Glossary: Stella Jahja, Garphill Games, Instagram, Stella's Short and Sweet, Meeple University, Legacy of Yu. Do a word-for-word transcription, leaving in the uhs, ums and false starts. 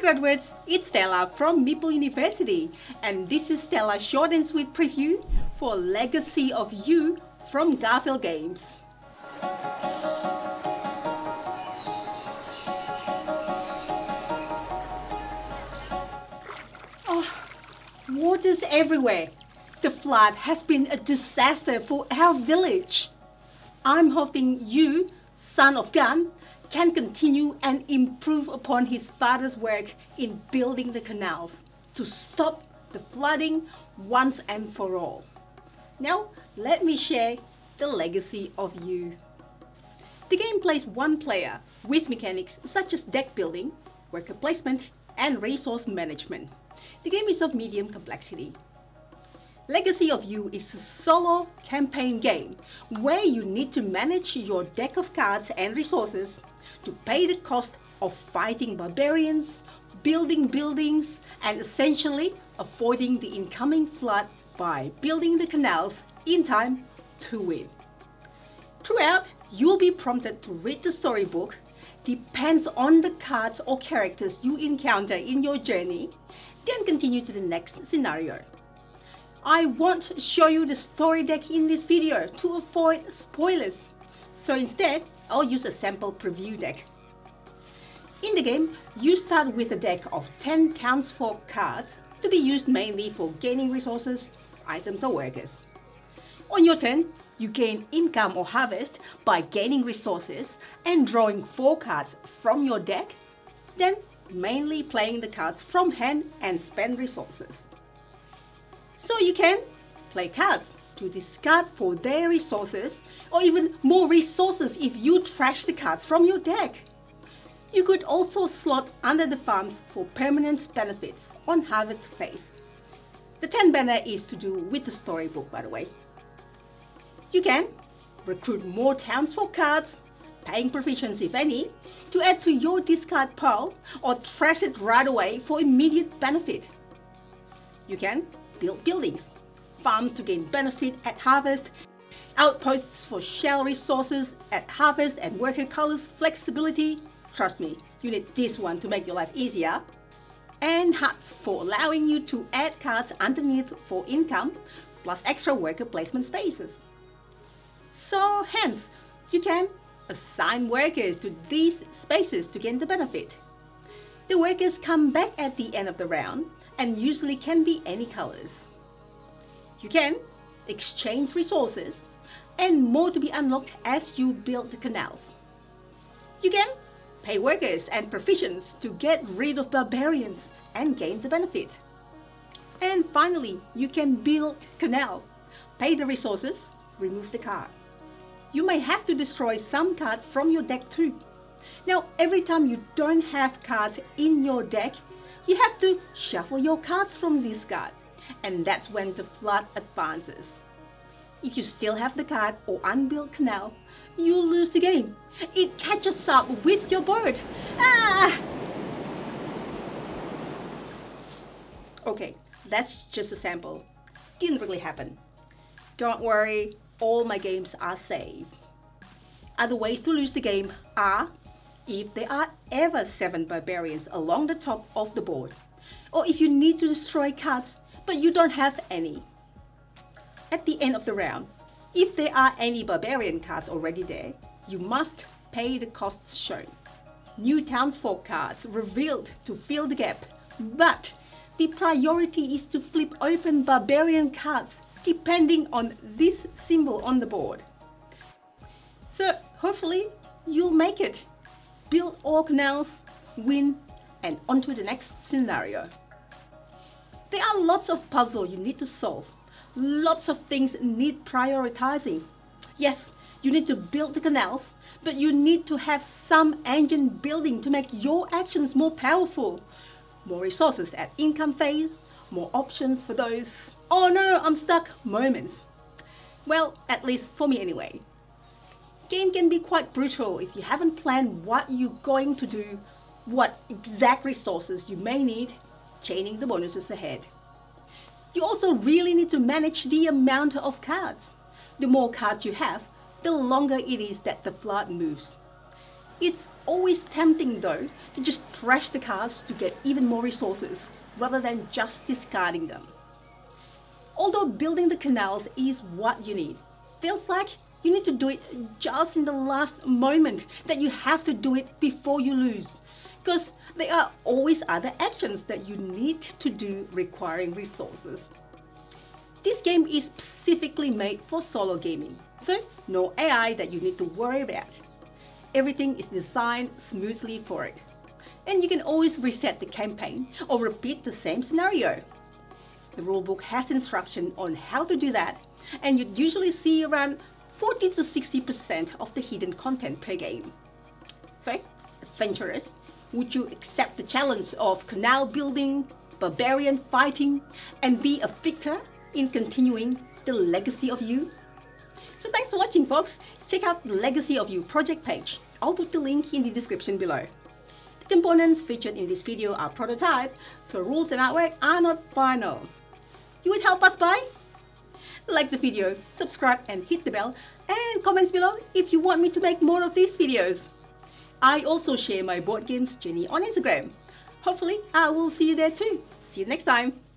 graduates, it's Stella from Meeple University, and this is Stella's short and sweet preview for Legacy of Yu from Garphill Games. Oh, water's everywhere. The flood has been a disaster for our village. I'm hoping you, son of Gun, can continue and improve upon his father's work in building the canals to stop the flooding once and for all. Now, let me share the Legacy of Yu. The game plays one player with mechanics such as deck building, worker placement, and resource management. The game is of medium complexity. Legacy of Yu is a solo campaign game where you need to manage your deck of cards and resources to pay the cost of fighting barbarians, building buildings, and essentially avoiding the incoming flood by building the canals in time to win. Throughout, you'll be prompted to read the storybook, depends on the cards or characters you encounter in your journey, then continue to the next scenario. I won't show you the story deck in this video to avoid spoilers, so instead I'll use a sample preview deck. In the game, you start with a deck of ten townsfolk cards to be used mainly for gaining resources, items or workers. On your turn, you gain income or harvest by gaining resources and drawing four cards from your deck, then mainly playing the cards from hand and spend resources. So you can play cards to discard for their resources or even more resources if you trash the cards from your deck. You could also slot under the farms for permanent benefits on harvest phase. The ten banner is to do with the storybook, by the way. You can recruit more townsfolk cards, paying provisions if any, to add to your discard pile or trash it right away for immediate benefit. You can build buildings, farms to gain benefit at harvest, outposts for shell resources at harvest and worker colors flexibility, trust me, you need this one to make your life easier, and huts for allowing you to add cards underneath for income, plus extra worker placement spaces. So hence, you can assign workers to these spaces to gain the benefit. The workers come back at the end of the round, and usually can be any colors. You can exchange resources and more to be unlocked as you build the canals. You can pay workers and provisions to get rid of barbarians and gain the benefit. And finally, you can build canal, pay the resources, remove the card. You may have to destroy some cards from your deck too. Now, every time you don't have cards in your deck, you have to shuffle your cards from this card, and that's when the flood advances. If you still have the card or unbuilt canal, you'll lose the game. It catches up with your board. Ah! Okay, that's just a sample. Didn't really happen. Don't worry, all my games are saved. Other ways to lose the game are if there are ever seven barbarians along the top of the board, or if you need to destroy cards but you don't have any. At the end of the round, if there are any barbarian cards already there, you must pay the costs shown. New townsfolk cards revealed to fill the gap, but the priority is to flip open barbarian cards depending on this symbol on the board. So hopefully you'll make it. Build all canals, win, and on to the next scenario. There are lots of puzzles you need to solve. Lots of things need prioritizing. Yes, you need to build the canals, but you need to have some engine building to make your actions more powerful. More resources at income phase, more options for those, oh no, I'm stuck moments. Well, at least for me anyway. Game can be quite brutal if you haven't planned what you're going to do, what exact resources you may need, chaining the bonuses ahead. You also really need to manage the amount of cards. The more cards you have, the longer it is that the flood moves. It's always tempting though to just trash the cards to get even more resources rather than just discarding them. Although building the canals is what you need, feels like you need to do it just in the last moment, that you have to do it before you lose, because there are always other actions that you need to do requiring resources. This game is specifically made for solo gaming, so no A I that you need to worry about. Everything is designed smoothly for it. And you can always reset the campaign or repeat the same scenario. The rulebook has instruction on how to do that, and you'd usually see around forty to sixty percent of the hidden content per game. So, adventurers, would you accept the challenge of canal building, barbarian fighting, and be a victor in continuing the Legacy of Yu? So thanks for watching, folks. Check out the Legacy of Yu project page. I'll put the link in the description below. The components featured in this video are prototype, so rules and artwork are not final. You would help us by like the video, subscribe and hit the bell, and comments below if you want me to make more of these videos. I also share my board games journey on Instagram. Hopefully I will see you there too. See you next time.